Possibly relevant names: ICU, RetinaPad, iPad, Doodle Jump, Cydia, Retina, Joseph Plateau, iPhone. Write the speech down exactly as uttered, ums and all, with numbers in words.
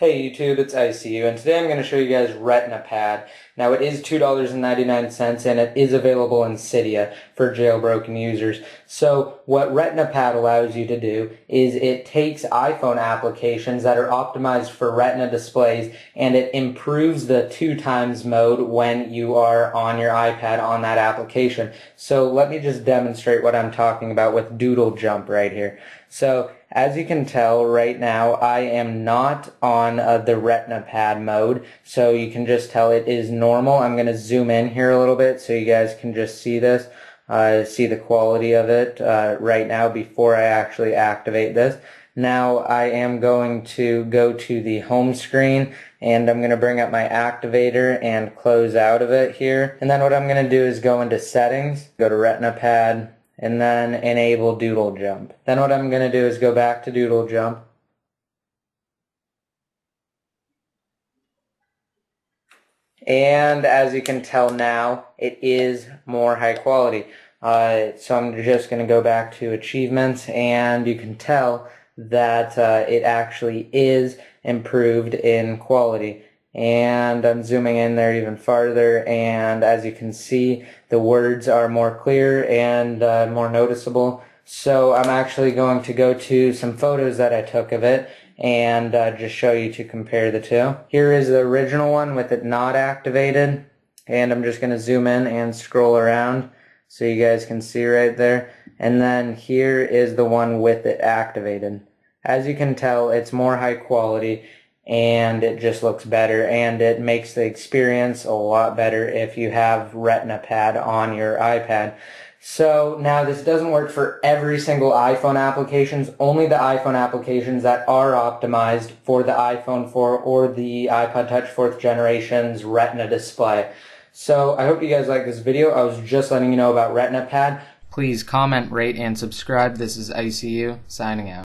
Hey YouTube, it's I C U, and today I'm going to show you guys RetinaPad. Now it is two dollars and ninety-nine cents and it is available in Cydia for jailbroken users. So what RetinaPad allows you to do is it takes iPhone applications that are optimized for Retina displays and it improves the two times mode when you are on your iPad on that application. So let me just demonstrate what I'm talking about with Doodle Jump right here. So as you can tell right now, I am not on uh, the RetinaPad mode, so you can just tell it is normal. I'm going to zoom in here a little bit so you guys can just see this, uh, see the quality of it uh, right now before I actually activate this. Now I am going to go to the home screen and I'm going to bring up my activator and close out of it here. And then what I'm going to do is go into settings, go to RetinaPad, and then enable Doodle Jump. Then what I'm going to do is go back to Doodle Jump. And as you can tell now, it is more high quality. Uh, so I'm just going to go back to achievements, and you can tell that uh, it actually is improved in quality. And I'm zooming in there even farther, and as you can see, the words are more clear and uh, more noticeable. So I'm actually going to go to some photos that I took of it and uh, just show you to compare the two. Here is the original one with it not activated, and I'm just going to zoom in and scroll around so you guys can see right there. And then here is the one with it activated. As you can tell, it's more high quality, and it just looks better, and it makes the experience a lot better if you have RetinaPad on your iPad. So now this doesn't work for every single iPhone applications, only the iPhone applications that are optimized for the iPhone four or the iPod Touch fourth generation's Retina display. So I hope you guys like this video. I was just letting you know about RetinaPad. Please comment, rate, and subscribe. This is I C U signing out.